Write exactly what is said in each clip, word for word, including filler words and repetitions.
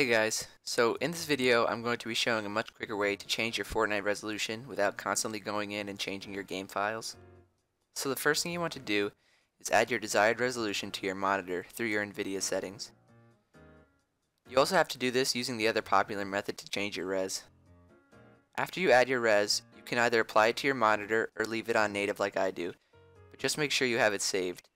Hey guys, so in this video I'm going to be showing a much quicker way to change your Fortnite resolution without constantly going in and changing your game files. So the first thing you want to do is add your desired resolution to your monitor through your NVIDIA settings. You also have to do this using the other popular method to change your res. After you add your res, you can either apply it to your monitor or leave it on native like I do, but just make sure you have it saved.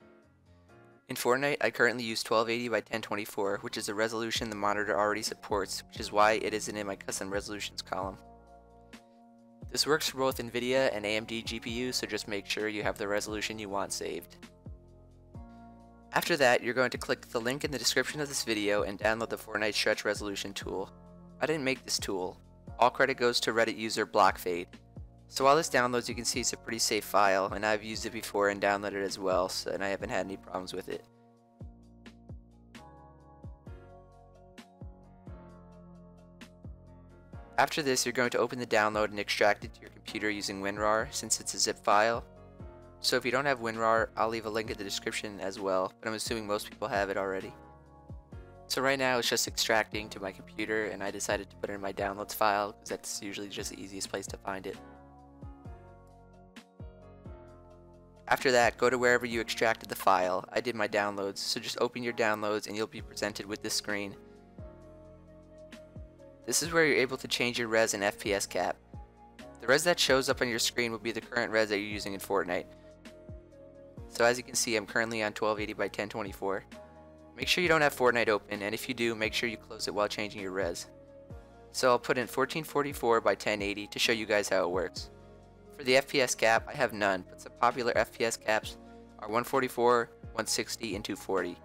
In Fortnite, I currently use twelve eighty by ten twenty-four, which is a resolution the monitor already supports, which is why it isn't in my custom resolutions column. This works for both NVIDIA and A M D G P Us, so just make sure you have the resolution you want saved. After that, you're going to click the link in the description of this video and download the Fortnite Stretch Resolution tool. I didn't make this tool. All credit goes to Reddit user Blockfade. So while this downloads, you can see it's a pretty safe file, and I've used it before and downloaded it as well, so, and I haven't had any problems with it. After this, you're going to open the download and extract it to your computer using WinRAR, since it's a zip file. So if you don't have WinRAR, I'll leave a link in the description as well, but I'm assuming most people have it already. So right now it's just extracting to my computer, and I decided to put it in my downloads file, because that's usually just the easiest place to find it. After that, go to wherever you extracted the file. I did my downloads, so just open your downloads and you'll be presented with this screen. This is where you're able to change your res and F P S cap. The res that shows up on your screen will be the current res that you're using in Fortnite. So as you can see, I'm currently on twelve eighty by ten twenty-four. Make sure you don't have Fortnite open, and if you do, make sure you close it while changing your res. So I'll put in fourteen forty-four by ten eighty to show you guys how it works. For the F P S cap, I have none, but some popular F P S caps are one forty-four, one sixty, and two forty.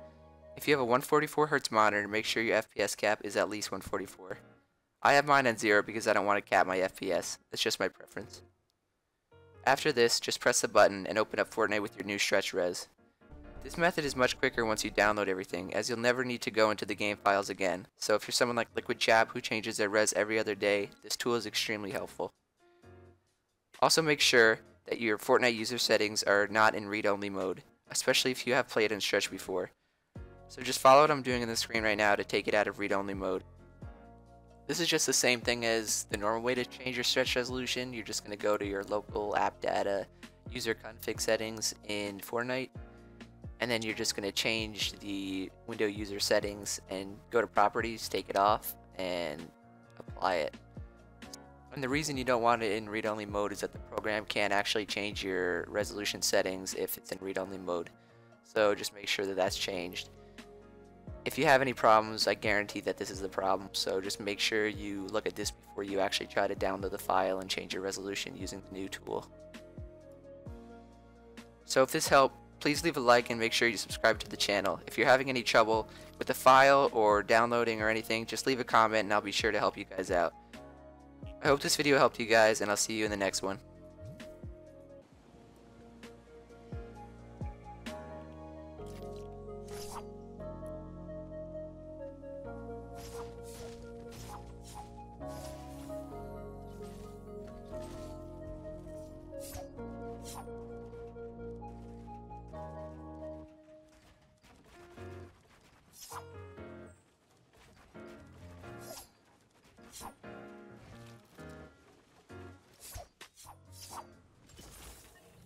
If you have a one forty-four hertz monitor, make sure your F P S cap is at least one forty-four. I have mine on zero because I don't want to cap my F P S, that's just my preference. After this, just press the button and open up Fortnite with your new stretch res. This method is much quicker once you download everything, as you'll never need to go into the game files again, so if you're someone like LiquidJab who changes their res every other day, this tool is extremely helpful. Also make sure that your Fortnite user settings are not in read-only mode, especially if you have played in Stretch before. So just follow what I'm doing on the screen right now to take it out of read-only mode. This is just the same thing as the normal way to change your Stretch resolution. You're just going to go to your local app data user config settings in Fortnite, and then you're just going to change the window user settings and go to properties, take it off, and apply it. And the reason you don't want it in read-only mode is that the program can't actually change your resolution settings if it's in read-only mode. So just make sure that that's changed. If you have any problems, I guarantee that this is the problem. So just make sure you look at this before you actually try to download the file and change your resolution using the new tool. So if this helped, please leave a like and make sure you subscribe to the channel. If you're having any trouble with the file or downloading or anything, just leave a comment and I'll be sure to help you guys out. I hope this video helped you guys, and I'll see you in the next one.